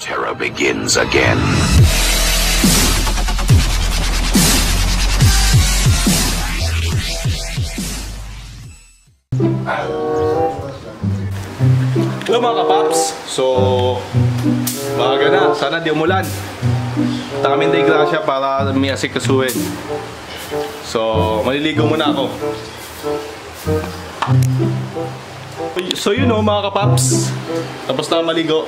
terror begins again. Hello mga kapaps! So, baga na. Sana di umulan. Punta kami ng Dei Gracia para may asikasuhin. So, maliligo muna ako. So yun o mga kapaps, tapos na maligo.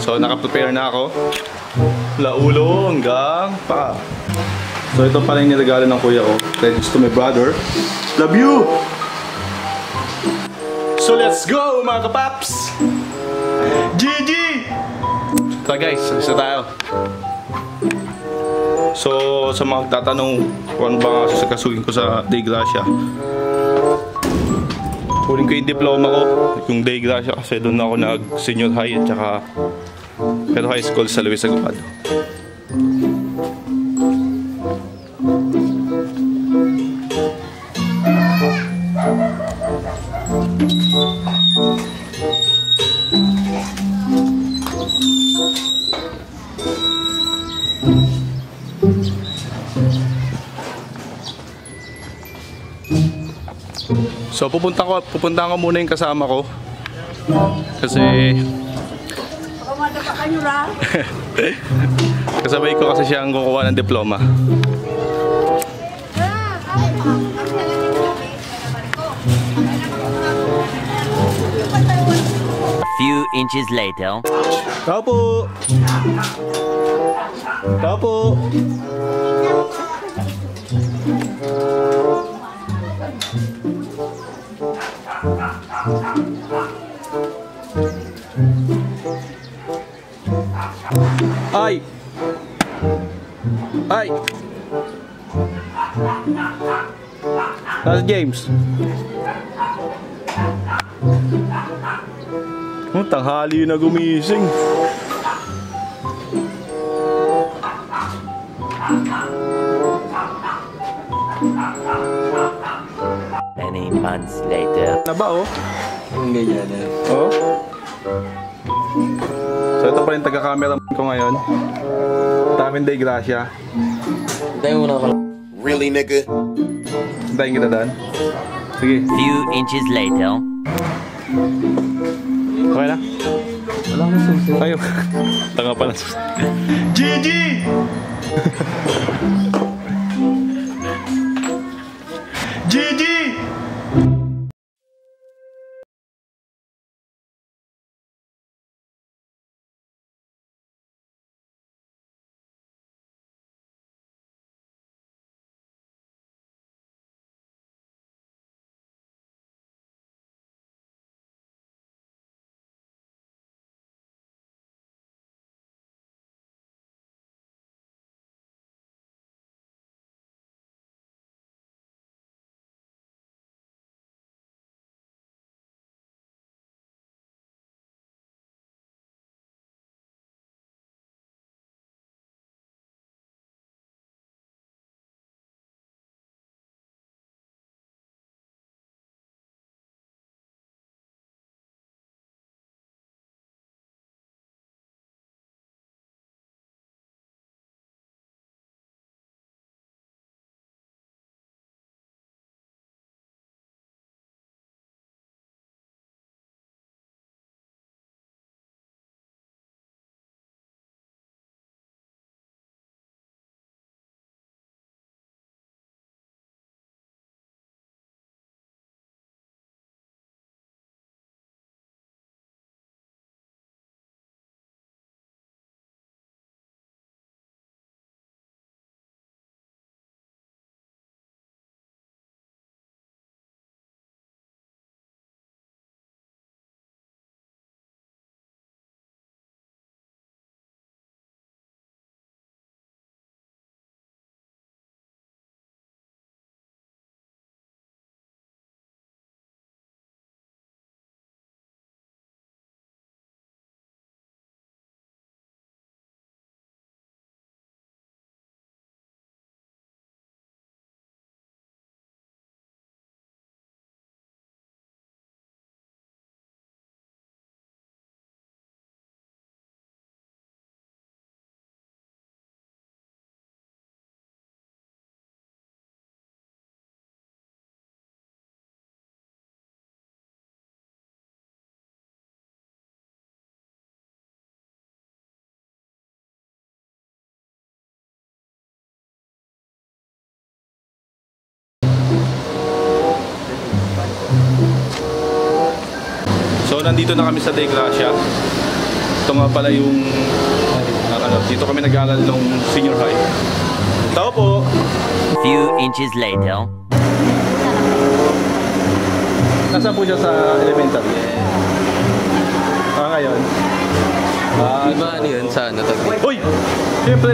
So nakaprepare na ako. Laulo hanggang pa. So ito pala yung niregalo ng kuya ko. Thanks to my brother. Love you! So let's go mga kapaps! GG! So guys, isa tayo. So sa mga tatanong kung ano ba sasakasuhin ko sa Dei Gracia, kunin ko yung diploma ko, yung Dei Gracia, kasi doon ako nag senior high at saka pero high school sa Luis Aguinaldo. So pupunta ko muna yung kasama ko. Kasi kasabay ko kasi siyang kukuha ng diploma. A few inches later. Tapo. Ay! That's James. Tanghali na gumising. Many months later. Na ba, oh? Ganyan na. Oh? So ito pa rin taga-camera ko ngayon. Daming Dei Gracia. Tayo muna pala. Really, nigga? Tayo kita daan. Sige. Few inches later. Okay na? Wala akong susi. Ayaw. Tanga pala susi. GG! GG! So nandito na kami sa Dei Gracia. Ito nga pala yung dito kami nag-aaral ng senior high. Tao po. Few inches later. Nasaan po siya sa elementary? Ngayon. Iba ano yun sa ano tabi? Uy! Siyempre!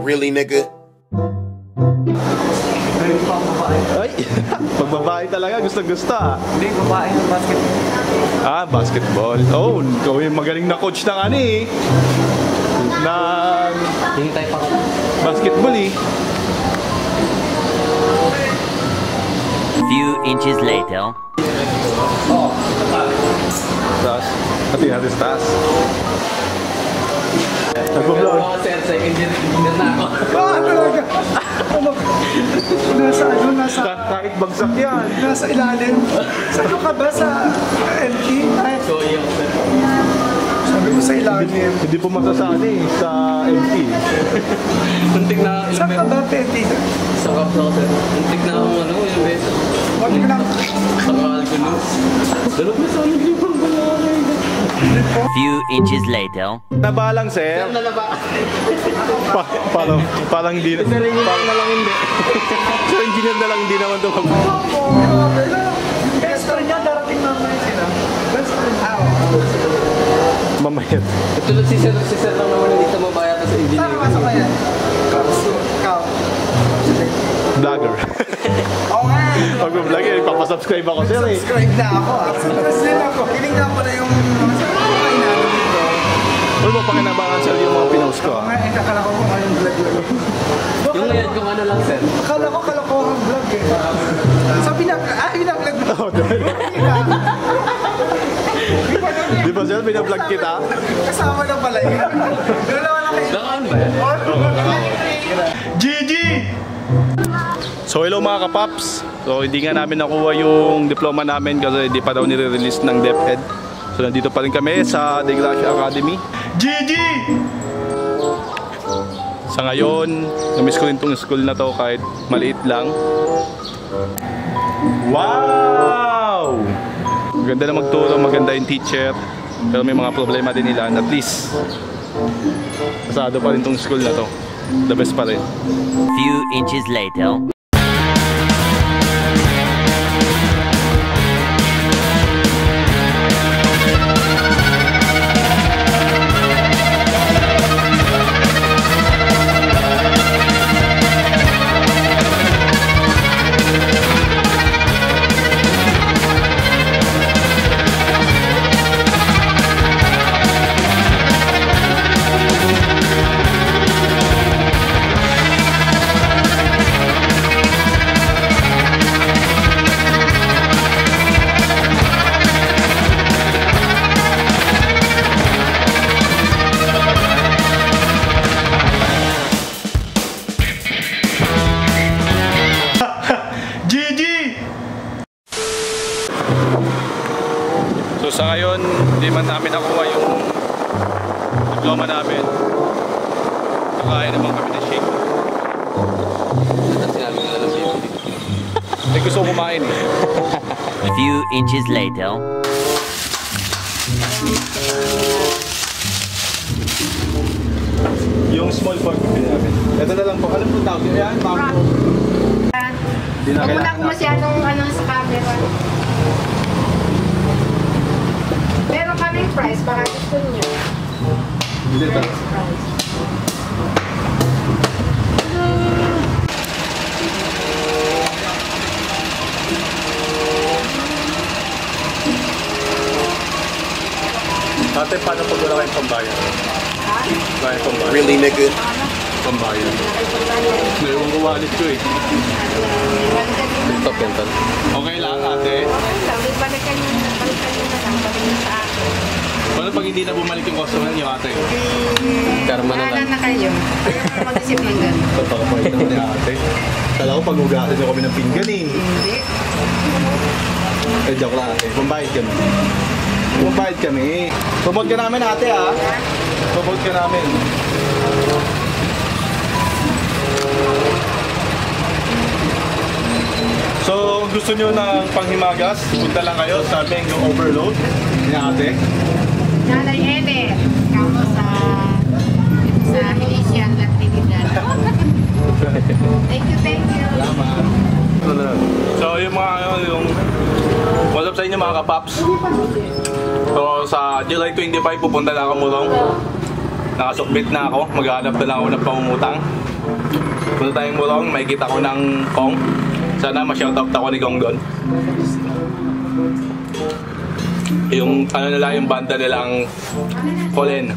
Really, nigga? Ay! Pagbabae talaga, gustang-gusta. Hindi, babae ng basketball. Ah, basketball. Oh, gawin magaling na coach ng ano eh. Ng... Hintay pa ka. Basketball eh. Few inches later. Oh, taas. At yun natin sa taas. Nagbablog. Sir, sa engineer na ako. Ah, talaga! Nasa ano, nasa... Kahit bagsak yan. Nasa ilalim. Saan ka ba sa LT? Sabi mo sa ilalim. Hindi po masasali sa LT. Muntik na... Saan ka ba, Petty? Sa cup na ako, sir. Muntik na ako, ano, yung beso. Muntik na ako. Sa mahal ko, no? Dalot na sa alibang balay. Few inches later. Nabalang, sir. Parang hindi. Sir, engineer na lang hindi. Sir, engineer na lang hindi naman ito. Best friend niya, darating mamaya sila. Best friend out. Mamaya. Tulad si sir lang naman hindi tumabaya ito sa engineer. Saan naman sa kaya? Kao. Vlogger. Oo nga. Pag vlogger, ipapasubscribe ako, sir. Subscribe na ako. Subscribe din ako. Hiling na ako na yung... Ano ba pakinabangan, sir, yung mga pinost ko? Ngayon, kakala ko kung anong vlog yun. Yung ngayon, kung ano lang, sir? Akala ko, ang vlog eh. Sabi na, binablog mo. Oo, dahil. Di ba, sir, binablog kita? Kasama na pala yun. Doon naman ako yun. Nakaan ba yan? GG! So, hello mga kapaps. So, hindi nga namin nakuha yung diploma namin kasi hindi pa daw nire-release ng DepEd. So, nandito pa rin kami sa Dei Gracia Academy. GG! Sa ngayon, namiss ko rin itong school na to kahit maliit lang. Wow! Maganda na magturo, maganda yung teacher. Pero may mga problema din nila. At least, pasado pa rin itong school na to. The best pa rin. Few inches later. So sa ngayon, hindi man namin nakuha yung diploma namin. Nakain naman kami na shake. At sinabi nga lang yung dito. Ay gusto ko kumain eh. A few inches later. Yung small pork din namin. Ito na lang po. Alam po tawag. Ayan, parang po. Huwag mo na ako masyadong sa camera. Meron kami price, baka gusto niyo. Ate, paano pag wala kayong pambayan? Ha? Wala kayong pambayan. Really, nigga? Pambayan. Mayroon ko wallet ko eh. Top yan, tal. Okay lang, ate. Sabi, balik kanina lang. Paano pag hindi na bumalik yung customer niyo, ate? Karma na lang. Na kayo. Kaya mag-isip ng gano'n. Totoo po ito ni ate. Kala ko pag-ugasin niyo kami ng pingganin. Hindi. Eh, joke lang ate. Pambayad kami. Promote ka namin ate ha. Promote ka namin. So, kung gusto nyo ng panghimagas, punta lang kayo sa Menggo Overload ni ate. Nanay Ene, kamo sa Helician Actividad. Thank you, thank you. Salamat. So, yung mga yung what's up sa inyo mga kapaps. So, sa July 25, pupunta na ako Mulong. Nakasukbit na ako, maghanap na lang ako ng pangungutang. Punta tayong Mulong, may kita ko ng Kong. Sana ma-shoutout ako ni Gonggon. Yung ano nila, yung banda nilang Colin.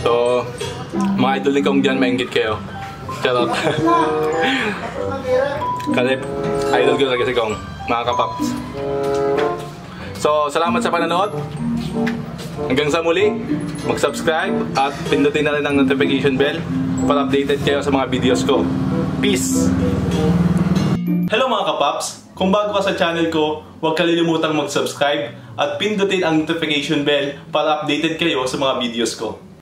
So, mga idol ni Kong dyan, maingit kayo. Shoutout. Kasi idol ko talaga si Kong, mga kapaps. So, salamat sa pananood. Hanggang sa muli, mag-subscribe at pindutin na rin ang notification bell para updated kayo sa mga videos ko. Peace! Hello mga kapaps! Kung bago ka sa channel ko, huwag kalilimutang mag-subscribe at pindutin ang notification bell para updated kayo sa mga videos ko.